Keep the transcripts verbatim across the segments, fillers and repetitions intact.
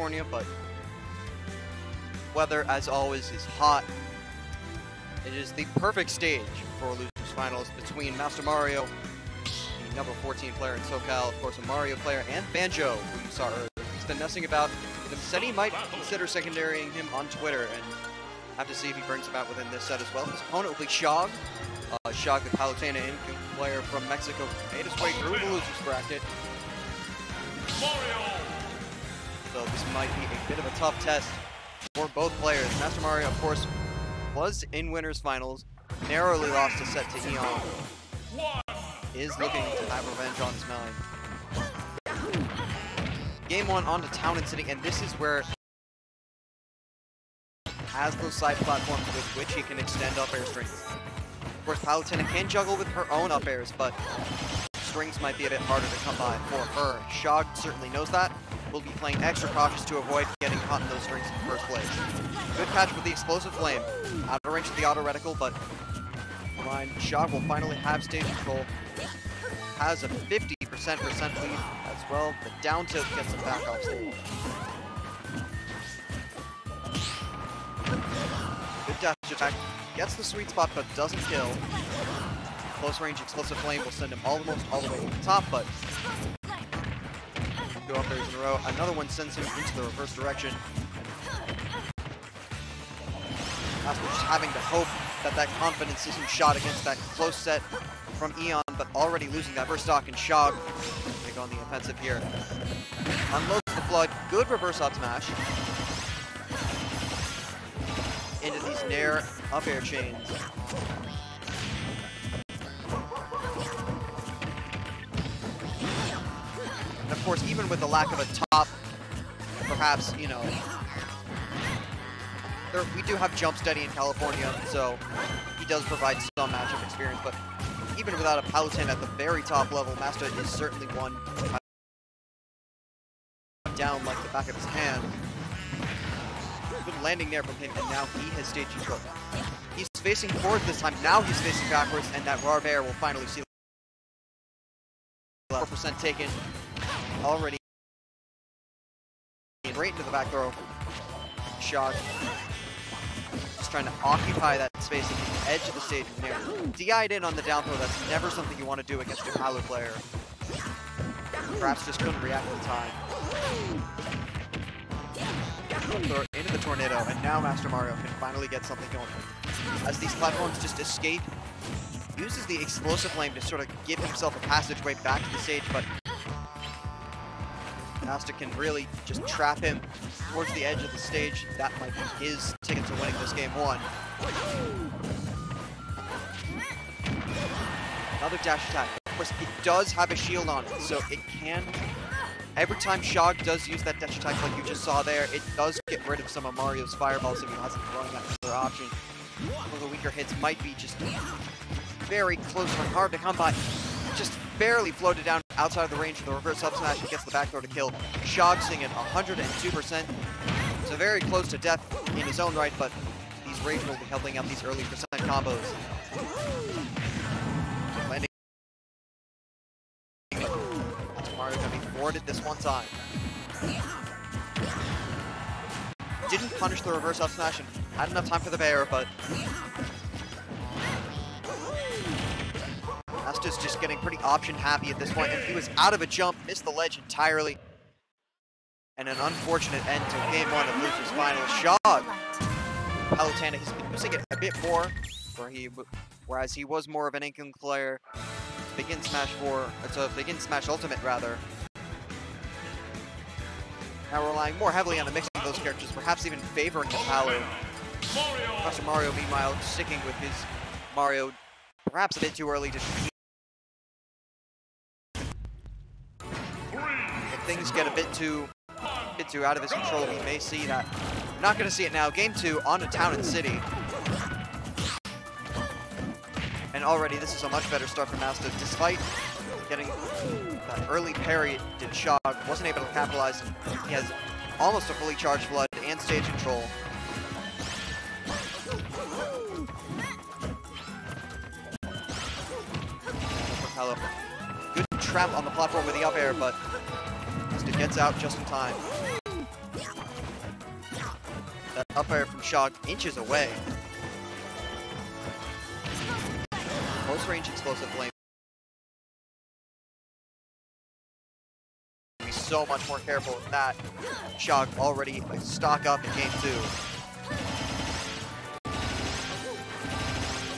California, but weather, as always, is hot. It is the perfect stage for a losers finals between Master Mario, the number fourteen player in SoCal, of course a Mario player, and Banjo, who you saw earlier. He's been messing about. He said he might consider secondarying him on Twitter, and have to see if he brings him out within this set as well. His opponent will be Shog. Uh, Shog, the Palutena Inkling player from Mexico, made his way through the losers bracket. Mario. So this might be a bit of a tough test for both players. Master Mario, of course, was in winners finals, narrowly lost a set to Eon. Is looking to have revenge on his nine. Game one on to Town and City, and this is where has those side platforms with which he can extend up air strings. Of course, Palutena can juggle with her own up airs, but strings might be a bit harder to come by for her. Shog certainly knows that. Will be playing extra cautious to avoid getting caught in those strings in the first place. Good catch with the explosive flame. Out of range of the auto reticle, but mind Shog will finally have stage control. Has a fifty percent percent lead as well. The down tilt gets him back off stage. Good dash attack. Gets the sweet spot, but doesn't kill. Close range explosive flame will send him almost all the way to the top, but two up airs in a row. Another one sends him into the reverse direction. Master just having to hope that that confidence isn't shot against that close set from Eon, but already losing that first stock, and Shog take on the offensive here. Unloads the flood. Good reverse up smash. Into these Nair up air chains. Of course, even with the lack of a top, perhaps, you know, there, we do have jump steady in California, so he does provide some matchup experience, but even without a Palutena at the very top level, Master is certainly one down like the back of his hand. Good landing there from him, and now he has stage control. He's facing forward this time, now he's facing backwards, and that raw air will finally see four percent taken. Already right into the back throw. Shog just trying to occupy that space at the edge of the stage from there. D I'd in on the down throw, that's never something you want to do against a Palu player. Perhaps just couldn't react in time. Throw into the tornado, and now Master Mario can finally get something going. As these platforms just escape, uses the explosive flame to sort of give himself a passageway back to the stage, but Master can really just trap him towards the edge of the stage. That might be his ticket to winning this game one. Another dash attack. Of course, it does have a shield on it, so it can... Every time Shog does use that dash attack like you just saw there, it does get rid of some of Mario's fireballs if he hasn't thrown that other option. One of the weaker hits might be just very close and hard to come by. Just barely floated down outside of the range of the reverse up smash. He gets the back throw to kill. Shog singing one hundred two percent. So very close to death in his own right, but these raids will be helping out these early percent combos. Landing. That's Mario gonna be thwarted this one time. Didn't punish the reverse up smash and had enough time for the bear, but Master's just getting pretty option happy at this point, and he was out of a jump, missed the ledge entirely. And an unfortunate end to game one of losers finals. Shog, Palutena, he's been using it a bit more, where he, whereas he was more of an Inkling player. Begin Smash four, so Begin Smash Ultimate rather. Now relying more heavily on the mixing of those characters, perhaps even favoring the Palu. Master Mario, meanwhile, sticking with his Mario, perhaps a bit too early to. Things get a bit too, a bit too out of his control. We may see that. We're not going to see it now. Game two on to Town and City. And already this is a much better start for Master. Despite getting that early parry, did Shog wasn't able to capitalize. He has almost a fully charged flood and stage control. Good trap on the platform with the up air, but gets out just in time. that up air from Shog inches away. Close range explosive blame. Be so much more careful with that. Shog already like, stock up in game two.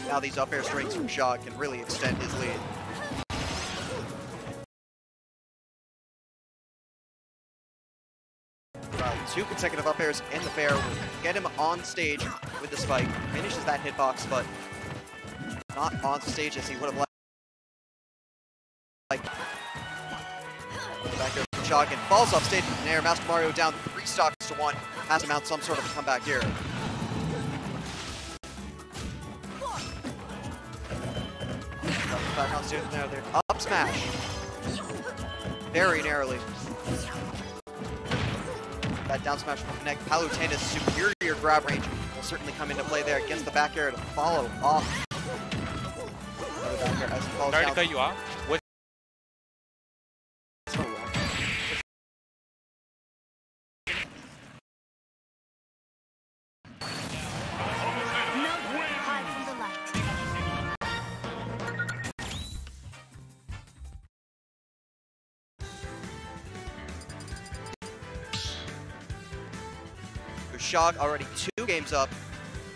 Now these up air strings from Shog can really extend his lead. Two consecutive up airs in the fair will get him on stage with the spike. Finishes that hitbox, but not on stage as he would have liked. The back air from Shog and falls off stage with an air. Master Mario down three stocks to one. Has to mount some sort of a comeback here. Back on stage there, there. Up smash. Very narrowly. That down smash will connect. Palutena's superior grab range will certainly come into play there. Gets the back air to follow off. Back air as he falls. Sorry to cut you off. What? Shog already two games up.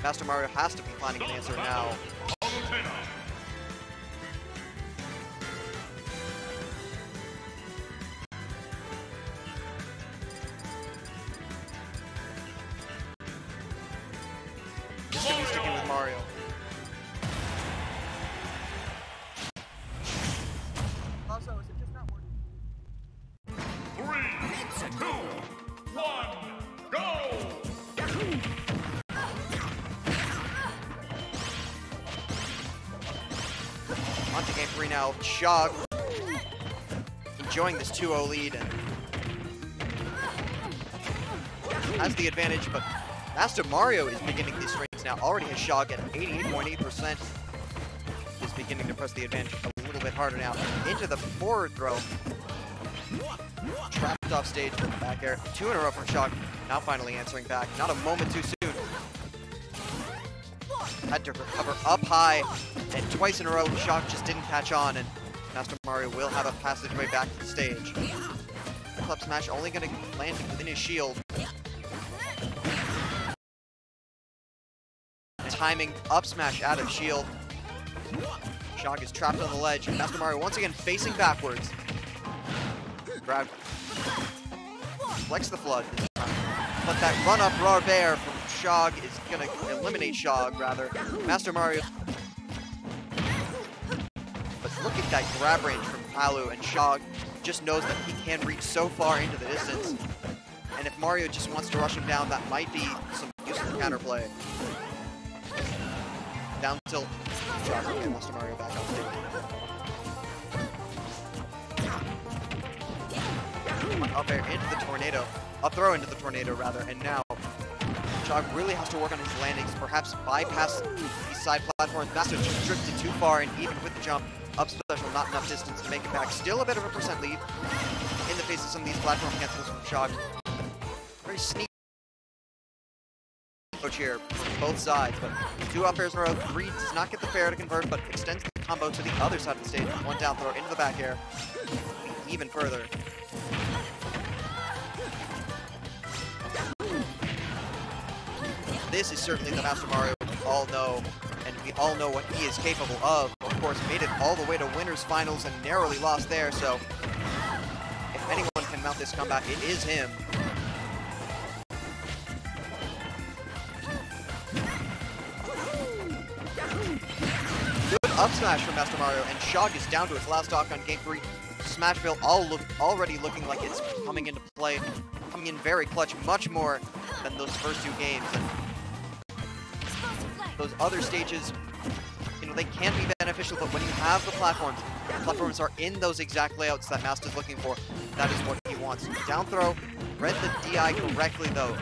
Master Mario has to be finding an answer now. Just gonna be sticking with Mario. Also, is it just not working? Three, two, one, go! On to game three now. Shog enjoying this two oh lead and has the advantage, but Master Mario is beginning these strings now. Already has Shog at eighty-eight point eight percent. Is beginning to press the advantage a little bit harder now. Into the forward throw. Trapped off stage with the back air. Two in a row from Shog. Now finally answering back. Not a moment too soon. Had to recover up high, and twice in a row, Shog just didn't catch on, and Master Mario will have a passageway back to the stage. Club smash only going to land within his shield. Timing up smash out of shield. Shog is trapped on the ledge, and Master Mario once again facing backwards. Grab. Flex the flood. But that run-up raw bear from Shog is gonna eliminate Shog, rather. Master Mario. But look at that grab range from Palu, and Shog just knows that he can reach so far into the distance. And if Mario just wants to rush him down, that might be some useful counterplay. Down tilt. Shog and Master Mario back up stage. Up air into the tornado. Up throw into the tornado, rather, and now Shog really has to work on his landings, perhaps bypass these side platforms. Master just drifted too far, and even with the jump, up special, not enough distance to make it back. Still a bit of a percent lead in the face of some of these platform cancels from Shog. Very sneaky approach here from both sides, but two up airs in a row, three does not get the fair to convert, but extends the combo to the other side of the stage. One down throw into the back air, even further. This is certainly the Master Mario we all know, and we all know what he is capable of. Of course, made it all the way to winners finals and narrowly lost there, so if anyone can mount this comeback, it is him. Good up smash from Master Mario, and Shog is down to his last stock on game three. Smashville all look, already looking like it's coming into play, coming in very clutch, much more than those first two games. And those other stages, you know, they can be beneficial, but when you have the platforms, the platforms are in those exact layouts that Master's looking for. That is what he wants. Down throw, read the D I correctly, though.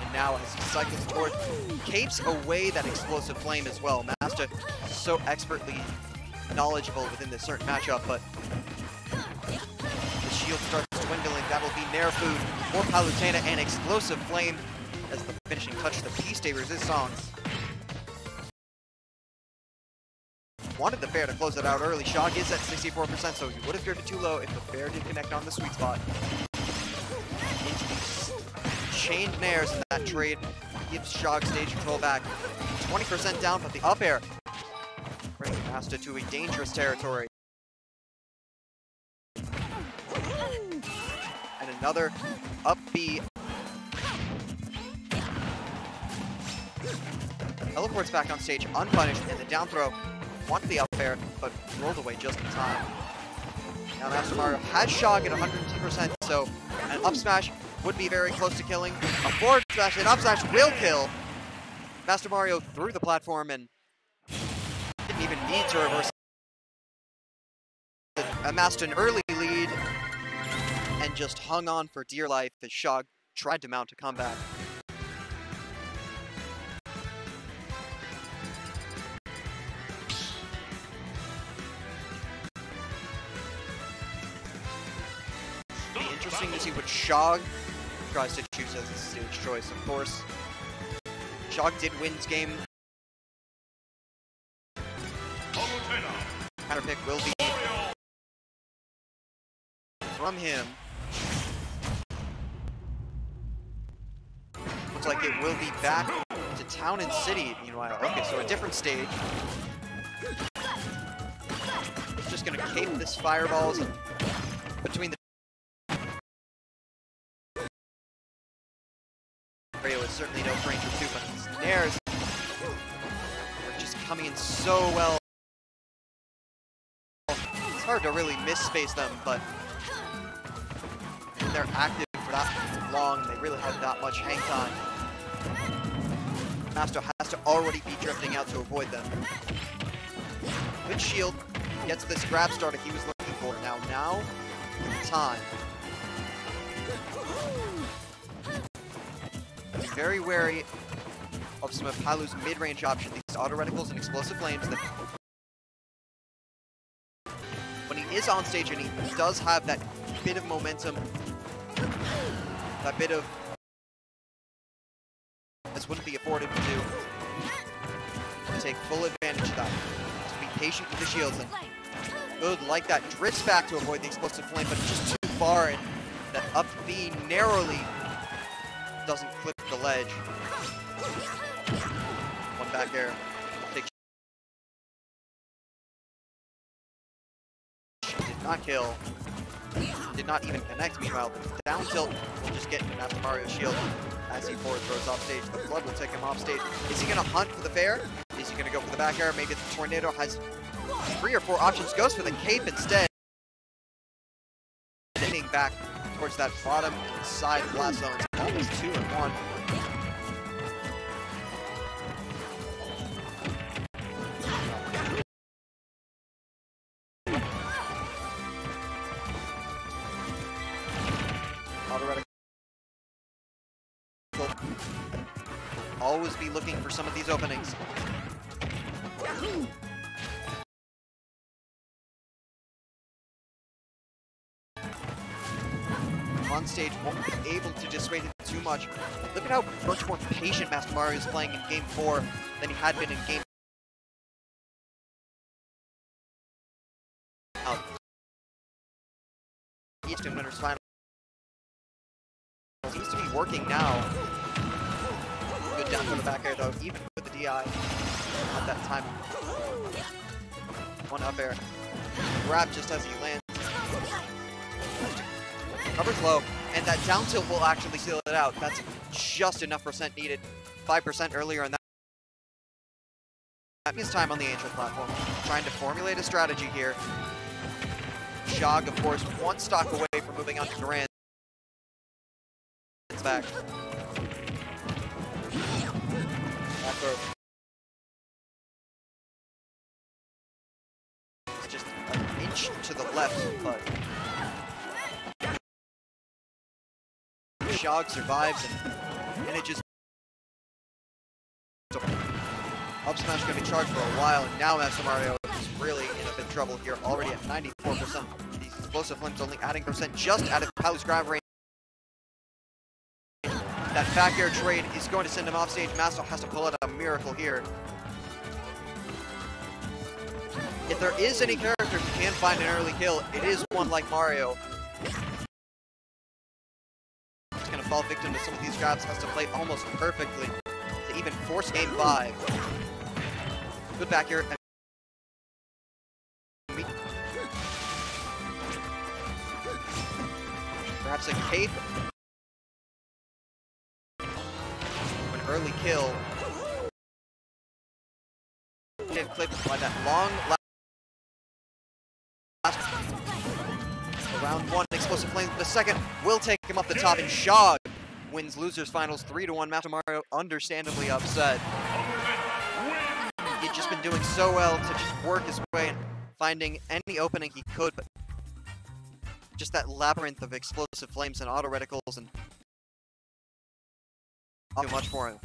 And now as he cycles toward, capes away that explosive flame as well. Master is so expertly knowledgeable within this certain matchup, but shield starts dwindling. That will be Nair food for Palutena and Explosive Flame as the finishing touch to the P-Stavers is on. Wanted the fair to close it out early. Shog is at sixty-four percent, so you would have drifted too low if the fair did connect on the sweet spot. Into these chained nairs in that trade gives Shog stage control back. twenty percent down, but the up air brings Masta to a dangerous territory. And another up B. Teleports back on stage unpunished, and the down throw wanted the up air, but rolled away just in time. Now Master Mario had Shog at one hundred ten percent, so an up smash would be very close to killing. A forward smash and up smash will kill. Master Mario through the platform and didn't even need to reverse it. Amassed an early lead and just hung on for dear life as Shog tried to mount a comeback. Interesting to see what Shog tries to choose as his stage choice, of course. Shog did win this game. Counter pick will be from him. Looks like it will be back to Town and City, meanwhile. Okay, so a different stage. It's just gonna cape this fireballs between the Mario is certainly no stranger to, but his nairs are just coming in so well. It's hard to really misspace them, but when they're active for that long, they really have that much hang time. Master has to already be drifting out to avoid them. Good shield, gets this grab starter he was looking for. Now, now, time. Very wary of some of Palu's mid-range options, these auto reticles and explosive flames. That when he is on stage and he does have that bit of momentum, that bit of this wouldn't be afforded to do. Take full advantage of that. Just be patient with the shields and good like that drifts back to avoid the explosive flame, but just too far, and that up B narrowly doesn't clip the ledge. One back air. Take did not kill. Did not even connect. Meanwhile, the down tilt will just get into Master Mario's shield as he forward throws off stage. The flood will take him off stage. Is he gonna hunt for the fair? Is he gonna go for the back air? Maybe the tornado has three or four options. Goes for the cape instead. Hitting back towards that bottom side blast zone. Almost two and one. Always be looking for some of these openings. On stage won't be able to dissuade it too much. Look at how much more patient Master Mario is playing in game four than he had been in game out. Eastern Winners Final seems to be working now. Good down from the back air though, even with the D I at that time. One up air. Grab just as he lands. Covers low, and that down tilt will actually seal it out. That's just enough percent needed. five percent earlier, and that, that means time on the Angel platform. Trying to formulate a strategy here. Shog, of course, one stock away from moving on to Grand. It's back. Back throw. It's just an inch to the left, but Shog survives, and manages up smash going to be charged for a while, and now Master Mario is really in a bit of trouble here, already at ninety-four percent. These explosive flames only adding percent just out of Palu's grab range. That back air trade is going to send him off stage. Master has to pull out a miracle here. If there is any character who can find an early kill, it is one like Mario. He's going to fall victim to some of these grabs, has to play almost perfectly to even force game five. Good back air. Perhaps a cape. An early kill. Clipped by that long last. Round one, explosive flames, but a second will take him up the top, and Shog wins losers finals three to one. MastaMario understandably upset. He'd just been doing so well to just work his way and finding any opening he could, but just that labyrinth of explosive flames and auto reticles and too much for him.